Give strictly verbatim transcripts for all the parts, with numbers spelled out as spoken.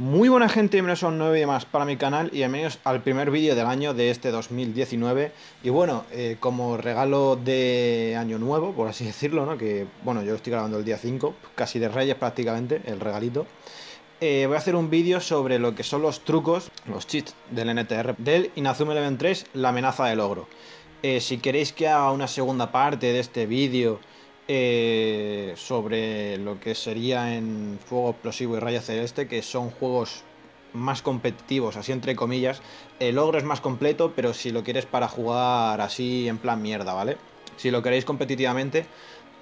Muy buena gente, bienvenidos a un nuevo vídeo más para mi canal y bienvenidos al primer vídeo del año de este dos mil diecinueve. Y bueno, eh, como regalo de año nuevo, por así decirlo, ¿no? Que bueno, yo lo estoy grabando el día cinco, casi de Reyes prácticamente, el regalito. Eh, voy a hacer un vídeo sobre lo que son los trucos, los cheats del N T R, del Inazuma Eleven tres, la amenaza del ogro. Eh, si queréis que haga una segunda parte de este vídeo eh, sobre lo que sería en Fuego Explosivo y Rayo Celeste, que son juegos más competitivos, así entre comillas, el ogro es más completo, pero si lo quieres para jugar así en plan mierda, ¿vale? Si lo queréis competitivamente,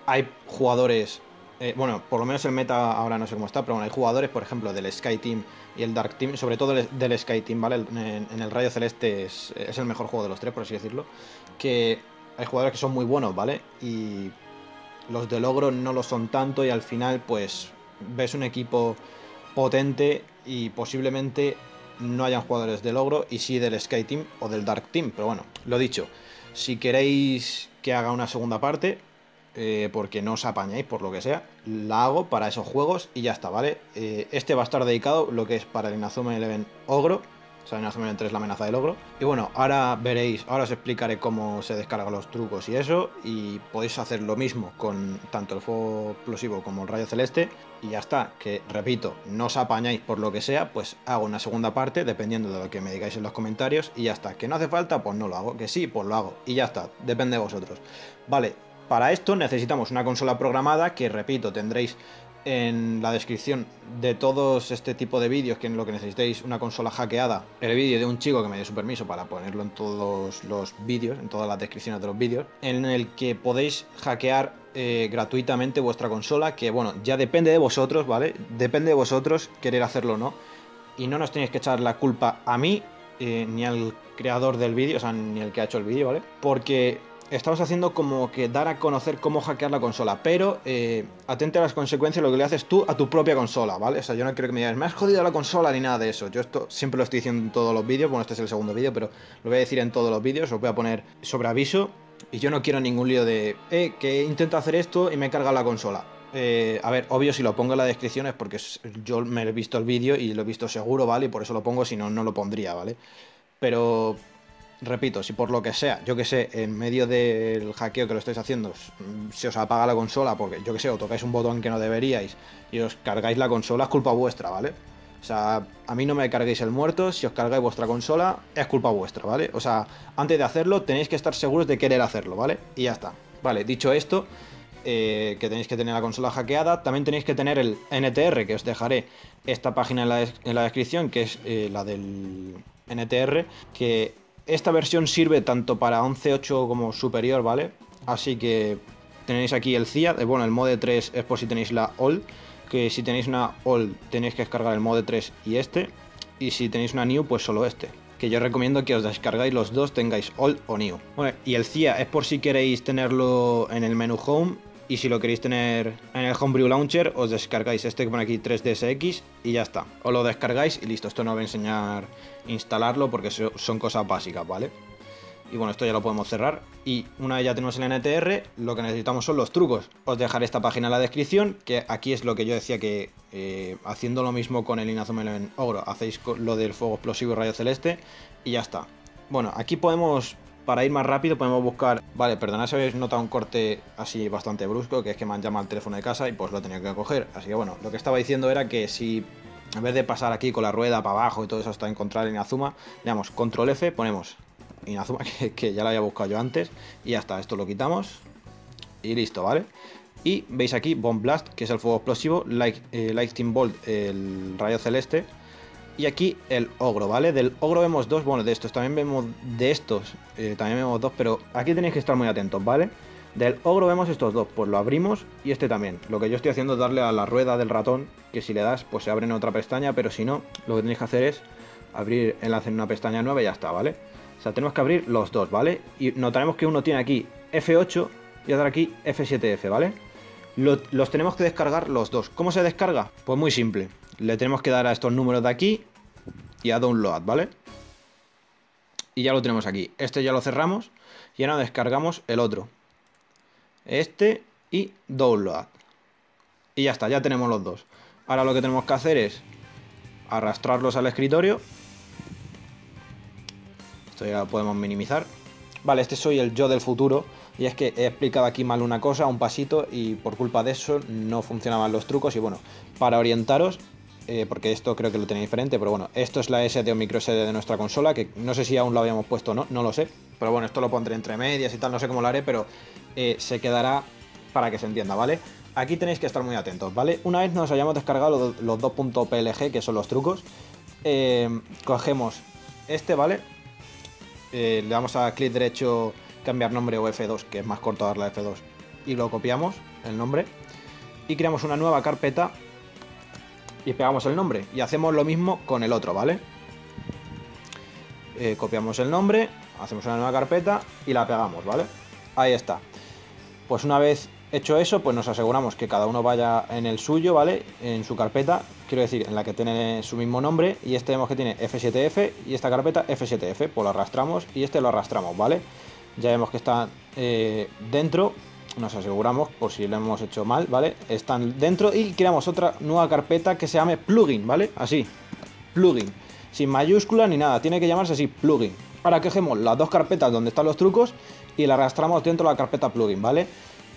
hay jugadores... Eh, bueno, por lo menos el meta ahora no sé cómo está, pero bueno, hay jugadores, por ejemplo, del Sky Team y el Dark Team, sobre todo del, del Sky Team, ¿vale? En, en el Rayo Celeste es, es el mejor juego de los tres, por así decirlo, que hay jugadores que son muy buenos, ¿vale? Y los del ogro no lo son tanto y al final, pues, ves un equipo potente y posiblemente no hayan jugadores del ogro y sí del Sky Team o del Dark Team, pero bueno, lo dicho, si queréis que haga una segunda parte... Eh, porque no os apañáis por lo que sea, la hago para esos juegos y ya está, ¿vale? Eh, este va a estar dedicado lo que es para el Inazuma Eleven ogro, o sea, Inazuma Eleven tres, la amenaza del ogro. Y bueno, ahora veréis, ahora os explicaré cómo se descargan los trucos y eso, y podéis hacer lo mismo con tanto el fuego explosivo como el rayo celeste, y ya está, que repito, no os apañáis por lo que sea, pues hago una segunda parte, dependiendo de lo que me digáis en los comentarios, y ya está, que no hace falta, pues no lo hago, que sí, pues lo hago, y ya está, depende de vosotros. Vale, para esto necesitamos una consola programada que, repito, tendréis en la descripción de todos este tipo de vídeos, que en lo que necesitéis una consola hackeada, el vídeo de un chico que me dio su permiso para ponerlo en todos los vídeos, en todas las descripciones de los vídeos, en el que podéis hackear eh, gratuitamente vuestra consola, que bueno, ya depende de vosotros, ¿vale? Depende de vosotros querer hacerlo o no, y no nos tenéis que echar la culpa a mí, eh, ni al creador del vídeo, o sea, ni al que ha hecho el vídeo, ¿vale? Porque... estamos haciendo como que dar a conocer cómo hackear la consola, pero eh, atente a las consecuencias de lo que le haces tú a tu propia consola, ¿vale? O sea, yo no quiero que me digas, me has jodido la consola ni nada de eso. Yo esto siempre lo estoy diciendo en todos los vídeos, bueno, este es el segundo vídeo, pero lo voy a decir en todos los vídeos, os voy a poner sobre aviso, y yo no quiero ningún lío de, eh, que intento hacer esto y me he cargado la consola. Eh, a ver, obvio, si lo pongo en la descripción es porque yo me he visto el vídeo y lo he visto seguro, ¿vale? Y por eso lo pongo, si no, no lo pondría, ¿vale? Pero... repito, si por lo que sea, yo que sé, en medio del hackeo que lo estáis haciendo se os apaga la consola porque, yo que sé, o tocáis un botón que no deberíais y os cargáis la consola, es culpa vuestra, ¿vale? O sea, a mí no me carguéis el muerto, si os cargáis vuestra consola, es culpa vuestra, ¿vale? O sea, antes de hacerlo tenéis que estar seguros de querer hacerlo, ¿vale? Y ya está. Vale, dicho esto, eh, que tenéis que tener la consola hackeada, también tenéis que tener el N T R, que os dejaré esta página en la, des en la descripción, que es eh, la del N T R, que... esta versión sirve tanto para once punto ocho como superior, ¿vale? Así que tenéis aquí el C I A, bueno, el mode tres es por si tenéis la old, que si tenéis una old tenéis que descargar el mode tres y este, y si tenéis una new, pues solo este, que yo recomiendo que os descargáis los dos, tengáis old o new. Bueno, y el C I A es por si queréis tenerlo en el menú home, y si lo queréis tener en el Homebrew Launcher, os descargáis este que pone aquí tres D S X y ya está. Os lo descargáis y listo, esto no voy a enseñar a instalarlo porque son cosas básicas, ¿vale? Y bueno, esto ya lo podemos cerrar. Y una vez ya tenemos el N T R, lo que necesitamos son los trucos. Os dejaré esta página en la descripción, que aquí es lo que yo decía que eh, haciendo lo mismo con el Inazuma Eleven ogro, hacéis lo del fuego explosivo y rayo celeste y ya está. Bueno, aquí podemos... para ir más rápido podemos buscar... Vale, perdonad si habéis notado un corte así bastante brusco, que es que me han llamado al teléfono de casa y pues lo he tenido que coger. Así que bueno, lo que estaba diciendo era que si en vez de pasar aquí con la rueda para abajo y todo eso hasta encontrar el Inazuma, le damos control F, ponemos Inazuma, que, que ya lo había buscado yo antes, y ya está, esto lo quitamos y listo, ¿vale? Y veis aquí Bomb Blast, que es el fuego explosivo, Light, eh, Lightning Bolt, el rayo celeste, y aquí el ogro, ¿vale? Del ogro vemos dos, bueno, de estos también vemos de estos, eh, también vemos dos, pero aquí tenéis que estar muy atentos, ¿vale? Del ogro vemos estos dos, pues lo abrimos y este también. Lo que yo estoy haciendo es darle a la rueda del ratón, que si le das, pues se abre en otra pestaña, pero si no, lo que tenéis que hacer es abrir enlace en una pestaña nueva y ya está, ¿vale? O sea, tenemos que abrir los dos, ¿vale? Y notaremos que uno tiene aquí F ocho y otro aquí F siete F, ¿vale? Lo, los tenemos que descargar los dos. ¿Cómo se descarga? Pues muy simple. Le tenemos que dar a estos números de aquí y a download, ¿vale? Y ya lo tenemos aquí. Este ya lo cerramos y ahora descargamos el otro. Este y download. Y ya está, ya tenemos los dos. Ahora lo que tenemos que hacer es arrastrarlos al escritorio. Esto ya lo podemos minimizar. Vale, este soy el yo del futuro. Y es que he explicado aquí mal una cosa, un pasito, y por culpa de eso no funcionaban los trucos. Y bueno, para orientaros, eh, porque esto creo que lo tenía diferente, pero bueno, esto es la ese de o micro ese de de nuestra consola, que no sé si aún lo habíamos puesto o no, no lo sé. Pero bueno, esto lo pondré entre medias y tal, no sé cómo lo haré, pero eh, se quedará para que se entienda, ¿vale? Aquí tenéis que estar muy atentos, ¿vale? Una vez nos hayamos descargado los, los dos puntos P L G, que son los trucos, eh, cogemos este, ¿vale? Eh, le damos a clic derecho, cambiar nombre o efe dos, que es más corto darle a efe dos, y lo copiamos, el nombre, y creamos una nueva carpeta y pegamos el nombre, y hacemos lo mismo con el otro, ¿vale? Eh, copiamos el nombre, hacemos una nueva carpeta y la pegamos, ¿vale? Ahí está. Pues una vez hecho eso, pues nos aseguramos que cada uno vaya en el suyo, ¿vale? En su carpeta, quiero decir, en la que tiene su mismo nombre, y este vemos que tiene efe siete efe y esta carpeta efe siete efe, pues lo arrastramos y este lo arrastramos, ¿vale? Ya vemos que están eh, dentro, nos aseguramos por si lo hemos hecho mal, ¿vale? Están dentro y creamos otra nueva carpeta que se llame plugin, ¿vale? Así, plugin, sin mayúsculas ni nada, tiene que llamarse así, plugin. Ahora cogemos las dos carpetas donde están los trucos y la arrastramos dentro de la carpeta plugin, ¿vale?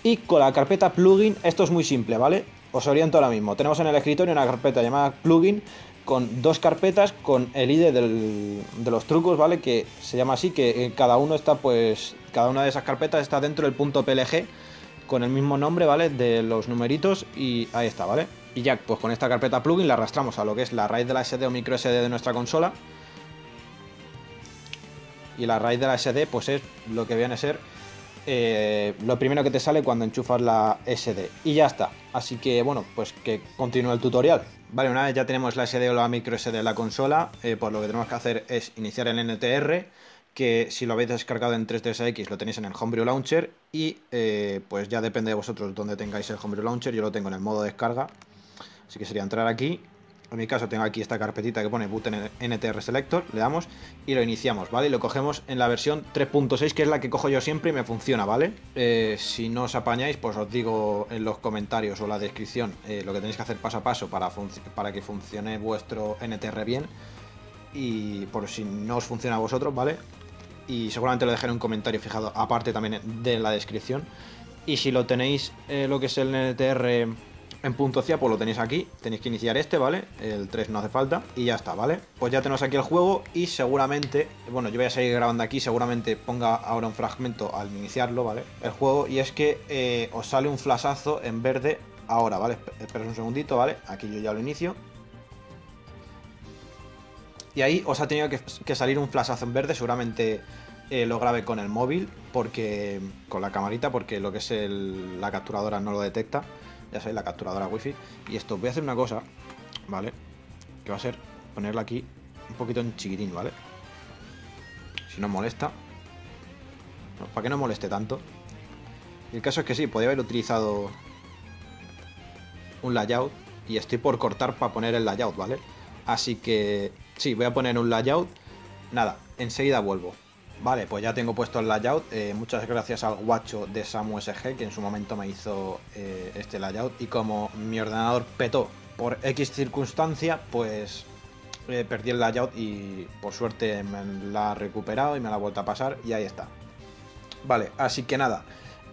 Y con la carpeta plugin, esto es muy simple, ¿vale? Os oriento ahora mismo. Tenemos en el escritorio una carpeta llamada plugin con dos carpetas con el I D del, de los trucos, ¿vale? Que se llama así, que cada uno está, pues, cada una de esas carpetas está dentro del punto P L G con el mismo nombre, ¿vale? De los numeritos y ahí está, ¿vale? Y ya, pues con esta carpeta plugin la arrastramos a lo que es la raíz de la ese de o micro ese de de nuestra consola. Y la raíz de la ese de, pues es lo que viene a ser eh, lo primero que te sale cuando enchufas la ese de. Y ya está. Así que, bueno, pues que continúe el tutorial. Vale, una vez ya tenemos la ese de o la micro ese de en la consola, eh, pues lo que tenemos que hacer es iniciar el N T R, que si lo habéis descargado en tres D S X lo tenéis en el Homebrew Launcher, y eh, pues ya depende de vosotros donde tengáis el Homebrew Launcher. Yo lo tengo en el modo descarga, así que sería entrar aquí. En mi caso tengo aquí esta carpetita que pone button N T R Selector, le damos y lo iniciamos, ¿vale? Y lo cogemos en la versión tres punto seis, que es la que cojo yo siempre y me funciona, ¿vale? Eh, si no os apañáis, pues os digo en los comentarios o la descripción eh, lo que tenéis que hacer paso a paso para, para que funcione vuestro N T R bien. Y por si no os funciona a vosotros, ¿vale? Y seguramente lo dejaré un comentario fijado aparte también de la descripción. Y si lo tenéis eh, lo que es el N T R... en punto C I A, pues lo tenéis aquí, tenéis que iniciar este, ¿vale? El tres no hace falta y ya está, ¿vale? Pues ya tenemos aquí el juego y seguramente, bueno, yo voy a seguir grabando aquí, seguramente ponga ahora un fragmento al iniciarlo, ¿vale? El juego, y es que eh, os sale un flashazo en verde ahora, ¿vale? Esperad un segundito, ¿vale? Aquí yo ya lo inicio. Y ahí os ha tenido que, que salir un flashazo en verde, seguramente... Eh, lo grabé con el móvil, porque con la camarita, porque lo que es el, la capturadora no lo detecta, ya sabéis, la capturadora wifi. Y esto, voy a hacer una cosa, ¿vale? Que va a ser ponerla aquí un poquito en chiquitín, ¿vale? Si no molesta, no, para que no moleste tanto. Y el caso es que sí, podría haber utilizado un layout, y estoy por cortar para poner el layout, ¿vale? Así que sí, voy a poner un layout, nada, enseguida vuelvo. Vale, pues ya tengo puesto el layout, eh, muchas gracias al guacho de SAMUSG, que en su momento me hizo eh, este layout, y como mi ordenador petó por X circunstancia, pues eh, perdí el layout y por suerte me la ha recuperado y me la ha vuelto a pasar y ahí está. Vale, así que nada,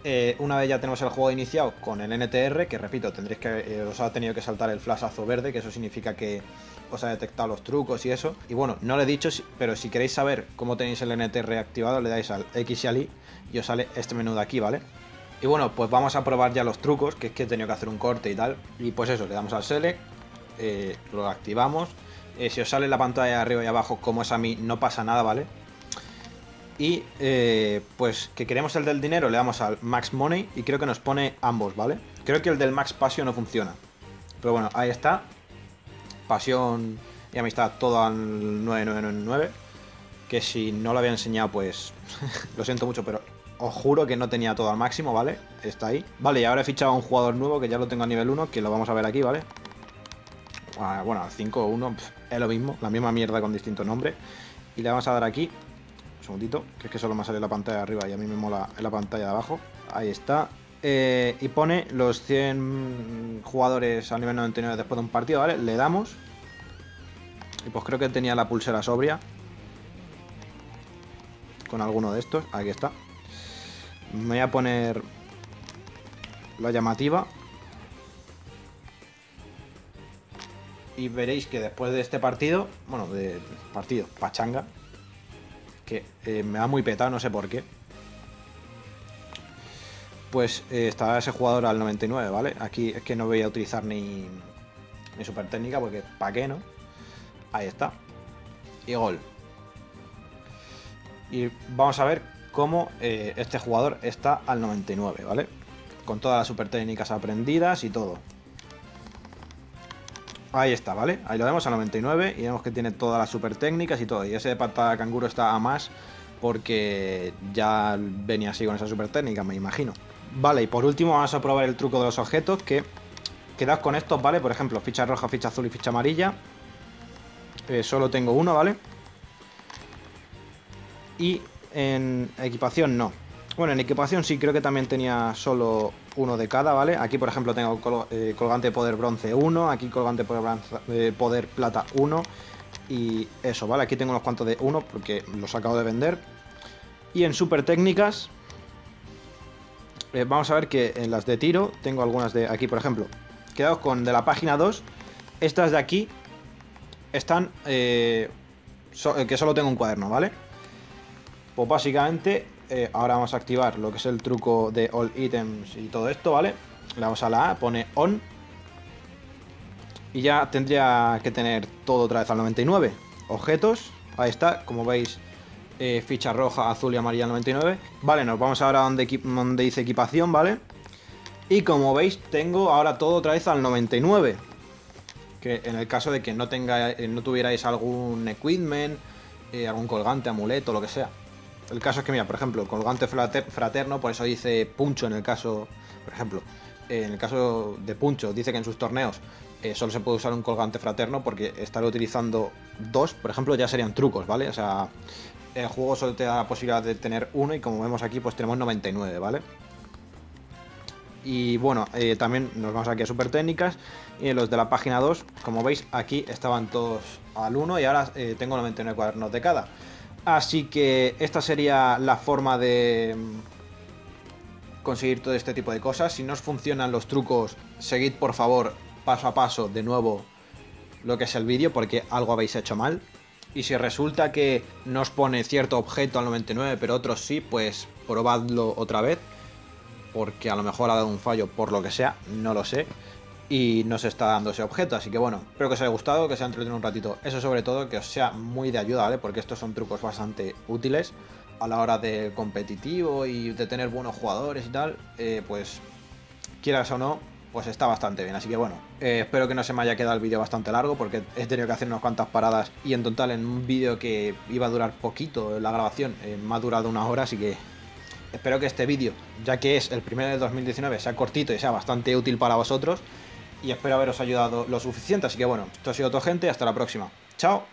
eh, una vez ya tenemos el juego iniciado con el N T R, que repito, tendréis que eh, os ha tenido que saltar el flashazo verde, que eso significa que... os ha detectado los trucos y eso. Y bueno, no lo he dicho, pero si queréis saber cómo tenéis el N T R activado, le dais al X y al Y y os sale este menú de aquí, ¿vale? Y bueno, pues vamos a probar ya los trucos, que es que he tenido que hacer un corte y tal. Y pues eso, le damos al Select, eh, lo activamos. Eh, si os sale la pantalla de arriba y abajo, como es a mí, no pasa nada, ¿vale? Y eh, pues que queremos el del dinero, le damos al Max Money y creo que nos pone ambos, ¿vale? Creo que el del Max Passion no funciona. Pero bueno, ahí está. Pasión y amistad, todo al nueve nueve nueve nueve, que si no lo había enseñado, pues lo siento mucho, pero os juro que no tenía todo al máximo, ¿vale? Está ahí. Vale, y ahora he fichado a un jugador nuevo que ya lo tengo a nivel uno, que lo vamos a ver aquí, ¿vale? Bueno, al cinco o uno es lo mismo, la misma mierda con distinto nombre. Y le vamos a dar aquí, un segundito, que es que solo me sale la pantalla de arriba y a mí me mola en la pantalla de abajo. Ahí está. Eh, y pone los cien jugadores al nivel noventa y nueve después de un partido, ¿vale? Le damos Y pues creo que tenía la pulsera sobria con alguno de estos. Aquí está. Me voy a poner la llamativa. Y veréis que después de este partido, bueno, de partido, pachanga, que eh, me ha muy petado, no sé por qué, pues eh, estaba ese jugador al noventa y nueve, ¿vale? Aquí es que no voy a utilizar ni, ni super técnica porque ¿para qué, no? Ahí está. Y gol. Y vamos a ver cómo eh, este jugador está al noventa y nueve, ¿vale? Con todas las super técnicas aprendidas y todo. Ahí está, ¿vale? Ahí lo vemos al noventa y nueve y vemos que tiene todas las super técnicas y todo. Y ese de patada de canguro está a más porque ya venía así con esa super técnica, me imagino. Vale, y por último vamos a probar el truco de los objetos, que quedaos con estos, ¿vale? Por ejemplo, ficha roja, ficha azul y ficha amarilla. Eh, solo tengo uno, ¿vale? Y en equipación no. Bueno, en equipación sí, creo que también tenía solo uno de cada, ¿vale? Aquí, por ejemplo, tengo col eh, colgante de poder bronce uno, aquí colgante de poder, bronza, eh, poder plata uno. Y eso, ¿vale? Aquí tengo unos cuantos de uno porque los acabo de vender. Y en super técnicas, eh, vamos a ver que en las de tiro tengo algunas de aquí, por ejemplo. Quedaos con de la página dos. Estas de aquí están... Eh, so, eh, que solo tengo un cuaderno, ¿vale? Pues básicamente, eh, ahora vamos a activar lo que es el truco de all items y todo esto, ¿vale? Le damos a la A, pone on. Y ya tendría que tener todo otra vez al noventa y nueve. Objetos, ahí está, como veis, eh, ficha roja, azul y amarilla al noventa y nueve. Vale, nos vamos ahora donde, donde dice equipación, ¿vale? Y como veis, tengo ahora todo otra vez al noventa y nueve. Que en el caso de que no, tenga, eh, no tuvierais algún equipment, eh, algún colgante, amuleto, lo que sea. El caso es que, mira, por ejemplo, colgante fraterno, por eso dice Puncho en el caso, por ejemplo, eh, en el caso de Puncho, dice que en sus torneos Eh, solo se puede usar un colgante fraterno porque estar utilizando dos, por ejemplo, ya serían trucos, ¿vale? O sea, el juego solo te da la posibilidad de tener uno y como vemos aquí, pues tenemos noventa y nueve, ¿vale? Y bueno, eh, también nos vamos aquí a super técnicas y los de la página dos, como veis, aquí estaban todos al uno y ahora eh, tengo noventa y nueve cuadernos de cada. Así que esta sería la forma de conseguir todo este tipo de cosas. Si no os funcionan los trucos, seguid por favor paso a paso de nuevo lo que es el vídeo porque algo habéis hecho mal. Y si resulta que no os pone cierto objeto al noventa y nueve pero otros sí, pues probadlo otra vez porque a lo mejor ha dado un fallo por lo que sea, no lo sé, y no se está dando ese objeto. Así que bueno, espero que os haya gustado, que os haya entretenido un ratito, eso sobre todo, que os sea muy de ayuda, ¿vale? Porque estos son trucos bastante útiles a la hora de competitivo y de tener buenos jugadores y tal. Eh, pues quieras o no, pues está bastante bien. Así que bueno, eh, espero que no se me haya quedado el vídeo bastante largo porque he tenido que hacer unas cuantas paradas y en total en un vídeo que iba a durar poquito la grabación, eh, me ha durado una hora, así que espero que este vídeo, ya que es el primero de dos mil diecinueve, sea cortito y sea bastante útil para vosotros y espero haberos ayudado lo suficiente. Así que bueno, esto ha sido todo, gente, hasta la próxima. ¡Chao!